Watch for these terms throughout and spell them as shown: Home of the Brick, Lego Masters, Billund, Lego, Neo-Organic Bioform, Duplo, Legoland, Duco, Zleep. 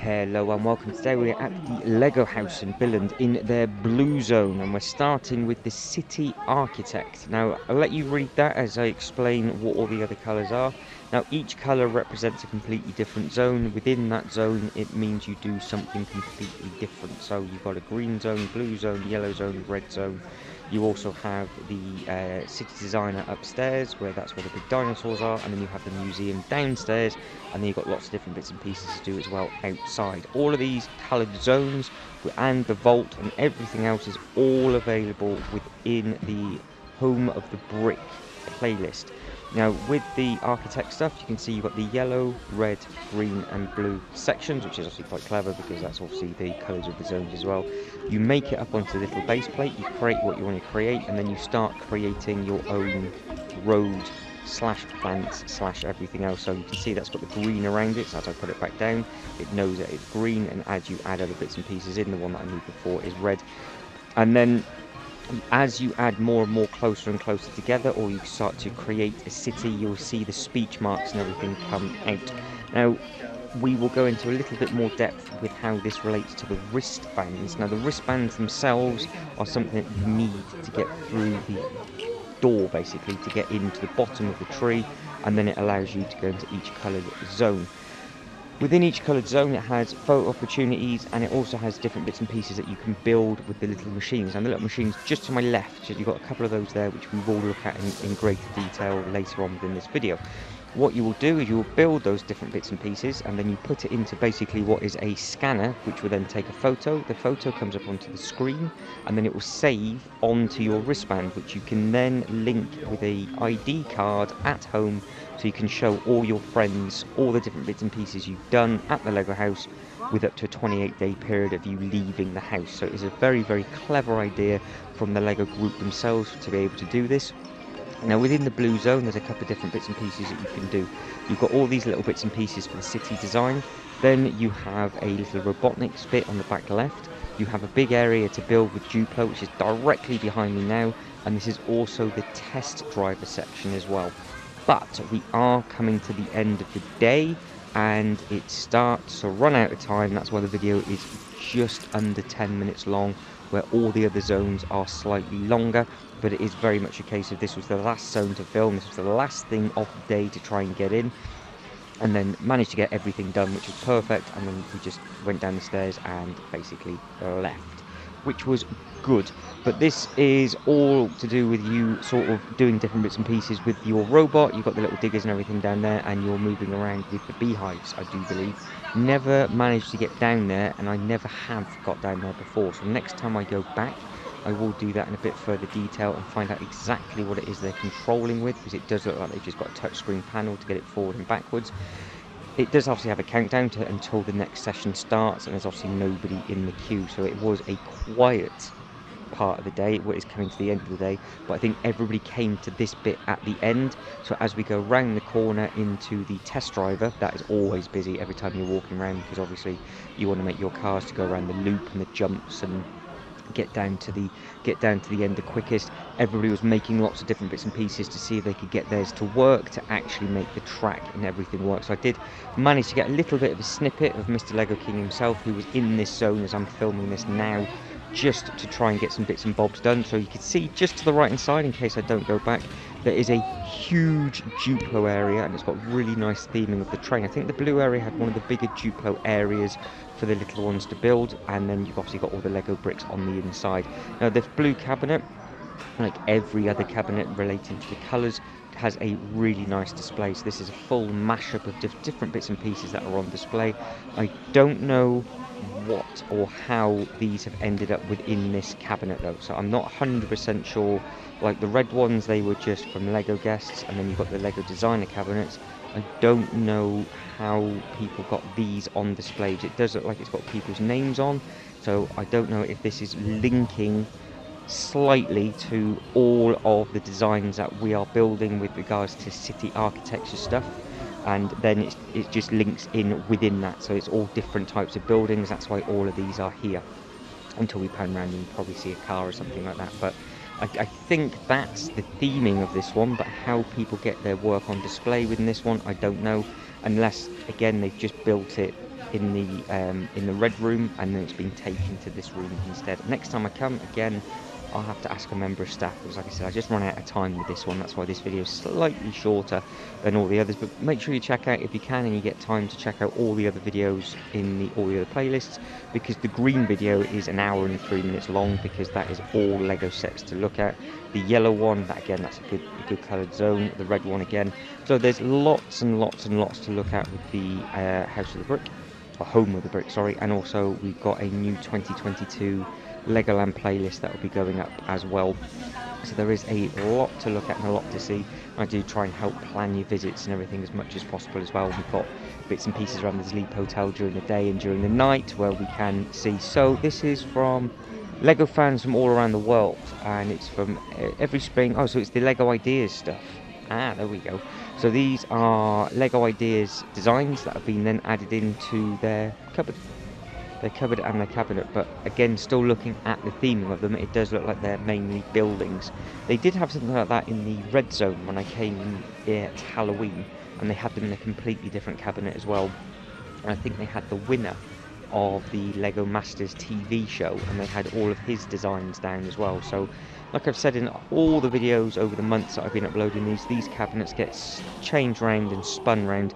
Hello and welcome. Today we're at the Lego house in Billund in their blue zone, and we're starting with the city architect. Now I'll let you read that as I explain what all the other colours are. Now each colour represents a completely different zone. Within that zone it means you do something completely different. So you've got a green zone, blue zone, yellow zone, red zone. You also have the city designer upstairs, where that's where the big dinosaurs are, and then you have the museum downstairs, and then you've got lots of different bits and pieces to do as well outside. All of these coloured zones and the vault and everything else is all available within the Home of the Brick playlist. Now with the architect stuff, you can see you've got the yellow, red, green and blue sections, which is obviously quite clever because that's obviously the colours of the zones as well. You make it up onto the little base plate, you create what you want to create, and then you start creating your own road slash plants slash everything else. So you can see that's got the green around it, so as I put it back down it knows that it's green, and as you add other bits and pieces in, the one that I moved before is red. And then as you add more and more closer and closer together, or you start to create a city, you'll see the speech marks and everything come out. Now we will go into a little bit more depth with how this relates to the wristbands. Now the wristbands themselves are something that you need to get through the door, basically, to get into the bottom of the tree, and then it allows you to go into each coloured zone. Within each coloured zone it has photo opportunities, and it also has different bits and pieces that you can build with the little machines. And the little machines just to my left, you've got a couple of those there which we will look at in greater detail later on within this video. What you will do is you will build those different bits and pieces, and then you put it into basically what is a scanner, which will then take a photo. The photo comes up onto the screen, and then it will save onto your wristband, which you can then link with a ID card at home, so you can show all your friends all the different bits and pieces you've done at the Lego house, with up to a 28-day period of you leaving the house. So it's a very, very clever idea from the Lego group themselves to be able to do this. Now within the blue zone there's a couple of different bits and pieces that you can do. You've got all these little bits and pieces for the city design, then you have a little Robotnik's bit on the back left, you have a big area to build with Duplo, which is directly behind me now, and this is also the test driver section as well. But we are coming to the end of the day, and it starts to run out of time. That's why the video is just under 10 minutes long, where all the other zones are slightly longer. But it is very much a case of this was the last zone to film, this was the last thing of the day to try and get in, and then managed to get everything done, which was perfect, and then we just went down the stairs and basically left, which was good. But this is all to do with you sort of doing different bits and pieces with your robot. You've got the little diggers and everything down there, and you're moving around with the beehives, I do believe. Never managed to get down there, and I never have got down there before, so next time I go back I will do that in a bit further detail and find out exactly what it is they're controlling with, because it does look like they've just got a touchscreen panel to get it forward and backwards. It does obviously have a countdown to until the next session starts, and there's obviously nobody in the queue, so it was a quiet part of the day. What is coming to the end of the day, but I think everybody came to this bit at the end. So as we go round the corner into the test driver, that is always busy every time you're walking around, because obviously you want to make your cars to go around the loop and the jumps and get down to the end the quickest. Everybody was making lots of different bits and pieces to see if they could get theirs to work, to actually make the track and everything work. So I did manage to get a little bit of a snippet of Mr. Lego King himself, who was in this zone as I'm filming this now, just to try and get some bits and bobs done. So you can see just to the right hand side, in case I don't go back, there is a huge Duplo area, and it's got really nice theming of the train. I think the blue area had one of the bigger Duplo areas for the little ones to build, and then you've obviously got all the Lego bricks on the inside. Now the blue cabinet, like every other cabinet relating to the colours, has a really nice display. So this is a full mashup of different bits and pieces that are on display. I don't know what or how these have ended up within this cabinet though, so I'm not 100% sure. Like the red ones, they were just from Lego guests, and then you've got the Lego designer cabinets. I don't know how people got these on displays. It does look like it's got people's names on, so I don't know if this is linking slightly to all of the designs that we are building with regards to city architecture stuff, and then it just links in within that. So it's all different types of buildings, that's why all of these are here, until we pan around and probably see a car or something like that. But I think that's the theming of this one, but how people get their work on display within this one, I don't know, unless again they've just built it in the red room, and then it's been taken to this room instead. Next time I come again, I'll have to ask a member of staff, because like I said, I just run out of time with this one. That's why this video is slightly shorter than all the others, but make sure you check out, if you can and you get time, to check out all the other videos in all the other playlists, because the green video is 1 hour and 3 minutes long, because that is all Lego sets to look at. The yellow one, that again, that's a good coloured zone. The red one again. So there's lots and lots and lots to look at with the House of the Brick, or Home of the Brick, sorry. And also we've got a new 2022 Legoland playlist that will be going up as well, so there is a lot to look at and a lot to see. I do try and help plan your visits and everything as much as possible as well. We've got bits and pieces around the Zleep hotel during the day and during the night where we can see. So this is from Lego fans from all around the world, and it's from every spring. Oh, so it's the Lego Ideas stuff. Ah, there we go. So these are Lego Ideas designs that have been then added into their cupboard and their cabinet, but again, still looking at the theming of them, it does look like they're mainly buildings. They did have something like that in the red zone when I came here at Halloween, and they had them in a completely different cabinet as well. And I think they had the winner of the Lego Masters TV show, and they had all of his designs down as well. So like I've said in all the videos over the months that I've been uploading, these cabinets get changed around and spun around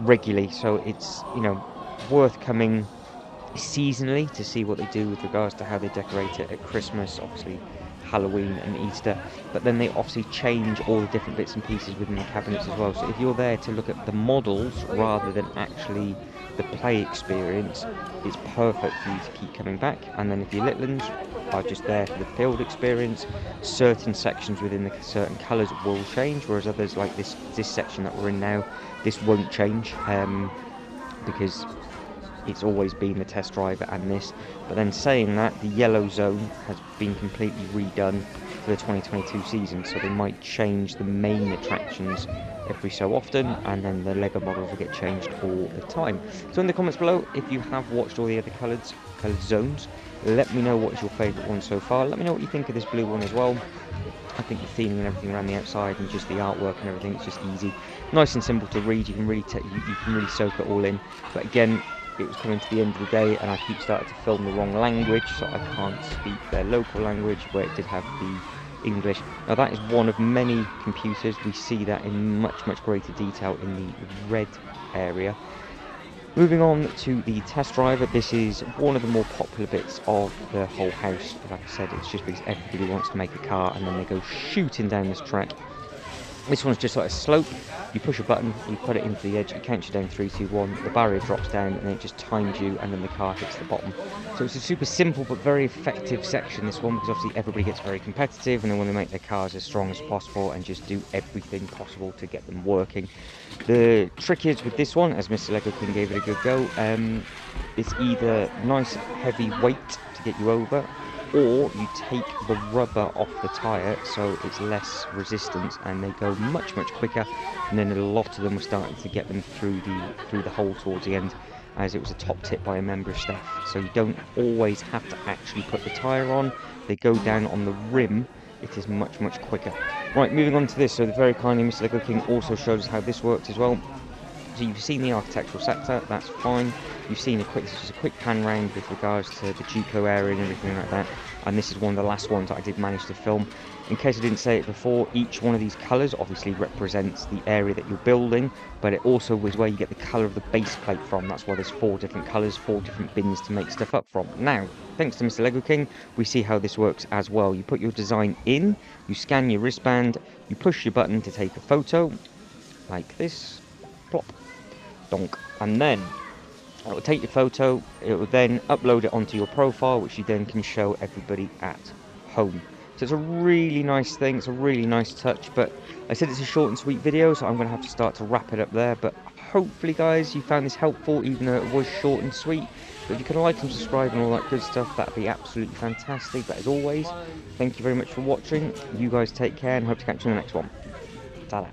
regularly, so it's, you know, worth coming seasonally to see what they do with regards to how they decorate it at Christmas, obviously Halloween and Easter, but then they obviously change all the different bits and pieces within the cabinets as well. So if you're there to look at the models rather than actually the play experience, it's perfect for you to keep coming back. And then if your little ones are just there for the field experience, certain sections within the certain colours will change, whereas others, like this section that we're in now, this won't change, because it's always been the test driver and this. But then saying that, the yellow zone has been completely redone for the 2022 season, so they might change the main attractions every so often, and then the Lego models will get changed all the time. So in the comments below, if you have watched all the other coloured zones, let me know what is your favourite one so far. Let me know what you think of this blue one as well. I think the theming and everything around the outside, and just the artwork and everything, it's just easy, nice and simple to read. You can really you can really soak it all in. But again, it was coming to the end of the day, and I keep starting to film the wrong language, so I can't speak their local language, where it did have the English. Now that is one of many computers. We see that in much greater detail in the red area. Moving on to the test driver, this is one of the more popular bits of the whole house. Like I said, it's just because everybody wants to make a car, and then they go shooting down this track. This one's just like a slope. You push a button, you put it into the edge, it counts you down 3, 2, 1, the barrier drops down, and then it just times you, and then the car hits the bottom. So it's a super simple but very effective section, this one, because obviously everybody gets very competitive, and they want to make their cars as strong as possible and just do everything possible to get them working. The trick is with this one, as Mr. Lego King gave it a good go, it's either nice heavy weight to get you over, or you take the rubber off the tyre so it's less resistance, and they go much quicker. And then a lot of them were starting to get them through the hole towards the end, as it was a top tip by a member of staff. So you don't always have to actually put the tyre on, they go down on the rim. It is much quicker. Right, moving on to this. So the very kindly Mr. Lego King also showed us how this works as well. So you've seen the architectural sector, that's fine. You've seen just a quick pan round with regards to the Duco area and everything like that. And this is one of the last ones that I did manage to film. In case I didn't say it before, each one of these colours obviously represents the area that you're building, but it also is where you get the colour of the base plate from. That's why there's 4 different colours, 4 different bins to make stuff up from. Now, thanks to Mr. Lego King, we see how this works as well. You put your design in, you scan your wristband, you push your button to take a photo, like this, plop, donk, and then it will take your photo, it will then upload it onto your profile, which you then can show everybody at home. So it's a really nice thing, it's a really nice touch, but I said it's a short and sweet video, so I'm going to have to start to wrap it up there. But hopefully guys, you found this helpful, even though it was short and sweet. But if you can like and subscribe and all that good stuff, that'd be absolutely fantastic. But as always, thank you very much for watching. You guys take care, and hope to catch you in the next one. Ta-da.